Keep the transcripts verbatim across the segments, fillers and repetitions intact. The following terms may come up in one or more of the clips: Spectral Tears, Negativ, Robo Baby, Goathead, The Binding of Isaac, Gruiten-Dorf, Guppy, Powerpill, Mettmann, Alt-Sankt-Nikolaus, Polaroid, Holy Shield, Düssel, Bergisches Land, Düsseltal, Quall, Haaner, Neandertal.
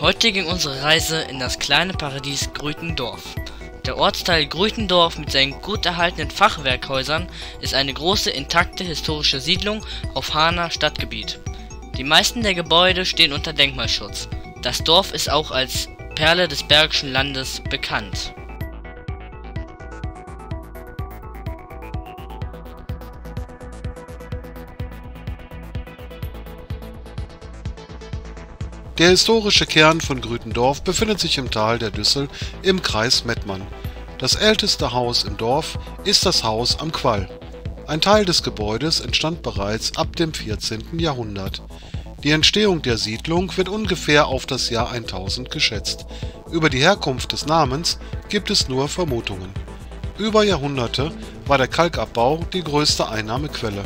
Heute ging unsere Reise in das kleine Paradies Gruiten-Dorf. Der Ortsteil Gruiten-Dorf mit seinen gut erhaltenen Fachwerkhäusern ist eine große, intakte historische Siedlung auf Haaner Stadtgebiet. Die meisten der Gebäude stehen unter Denkmalschutz. Das Dorf ist auch als Perle des Bergischen Landes bekannt. Der historische Kern von Gruiten-Dorf befindet sich im Tal der Düssel im Kreis Mettmann. Das älteste Haus im Dorf ist das Haus am Quall. Ein Teil des Gebäudes entstand bereits ab dem vierzehnten Jahrhundert. Die Entstehung der Siedlung wird ungefähr auf das Jahr eintausend geschätzt. Über die Herkunft des Namens gibt es nur Vermutungen. Über Jahrhunderte war der Kalkabbau die größte Einnahmequelle.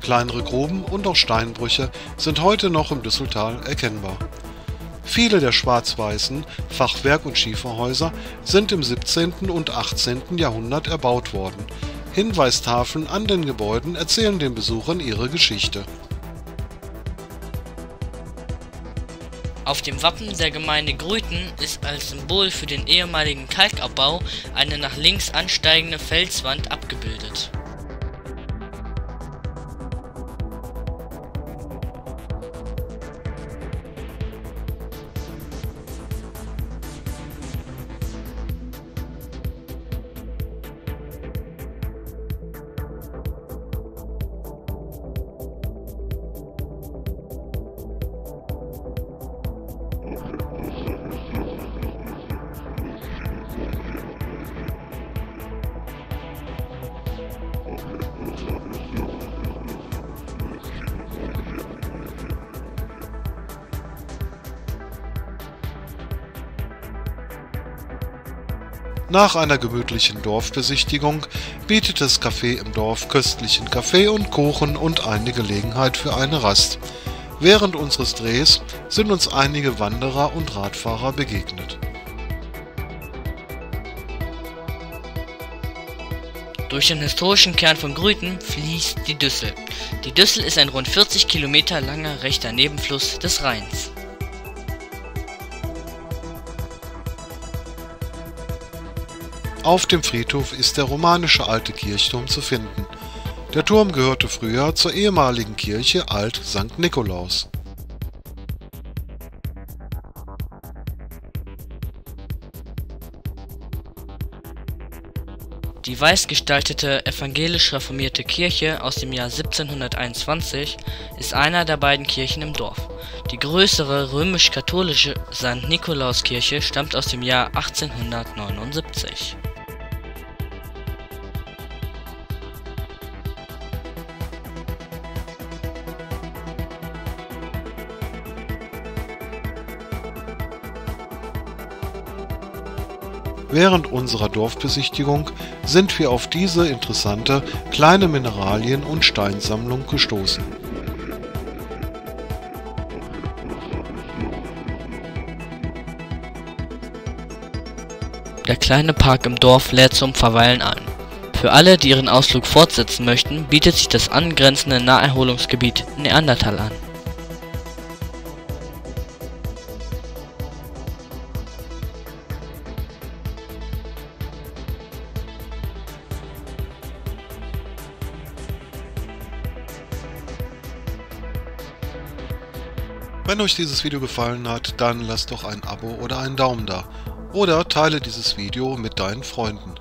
Kleinere Gruben und auch Steinbrüche sind heute noch im Düsseltal erkennbar. Viele der schwarz-weißen Fachwerk- und Schieferhäuser sind im siebzehnten und achtzehnten Jahrhundert erbaut worden. Hinweistafeln an den Gebäuden erzählen den Besuchern ihre Geschichte. Auf dem Wappen der Gemeinde Gruiten ist als Symbol für den ehemaligen Kalkabbau eine nach links ansteigende Felswand abgebildet. Nach einer gemütlichen Dorfbesichtigung bietet das Café im Dorf köstlichen Kaffee und Kuchen und eine Gelegenheit für eine Rast. Während unseres Drehs sind uns einige Wanderer und Radfahrer begegnet. Durch den historischen Kern von Gruiten fließt die Düssel. Die Düssel ist ein rund vierzig Kilometer langer rechter Nebenfluss des Rheins. Auf dem Friedhof ist der romanische alte Kirchturm zu finden. Der Turm gehörte früher zur ehemaligen Kirche Alt-Sankt-Nikolaus. Die weiß gestaltete evangelisch-reformierte Kirche aus dem Jahr siebzehnhunderteinundzwanzig ist einer der beiden Kirchen im Dorf. Die größere römisch-katholische Sankt-Nikolaus-Kirche stammt aus dem Jahr achtzehnhundertneunundsiebzig. Während unserer Dorfbesichtigung sind wir auf diese interessante kleine Mineralien- und Steinsammlung gestoßen. Der kleine Park im Dorf lädt zum Verweilen ein. Für alle, die ihren Ausflug fortsetzen möchten, bietet sich das angrenzende Naherholungsgebiet Neandertal an. Wenn euch dieses Video gefallen hat, dann lasst doch ein Abo oder einen Daumen da. Oder teile dieses Video mit deinen Freunden.